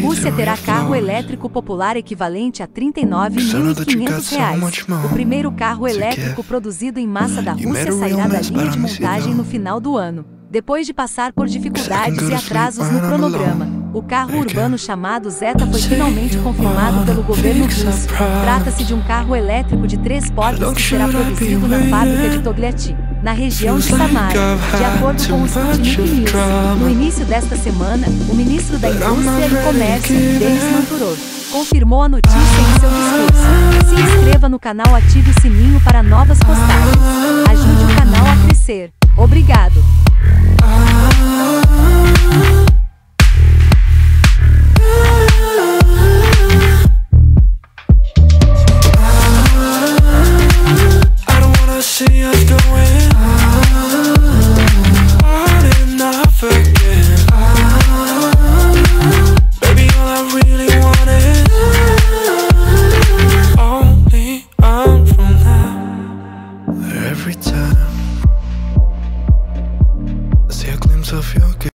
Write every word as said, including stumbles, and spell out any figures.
Rússia terá carro elétrico popular equivalente a trinta e nove mil e quinhentos reais. O primeiro carro elétrico produzido em massa da Rússia sairá da linha de montagem no final do ano, depois de passar por dificuldades e atrasos no cronograma. O carro urbano chamado Zetta foi finalmente confirmado pelo governo russo. Trata-se de um carro elétrico de três portas que será produzido na fábrica de Togliatti, na região de Samara, de acordo com o Sputnik News. No início desta semana, o ministro da Indústria e Comércio, Denis Manturov, confirmou a notícia em seu discurso. Se inscreva no canal, ative o sininho para novas postagens. Ajude o canal a crescer. Obrigado! Every time I see a glimpse of your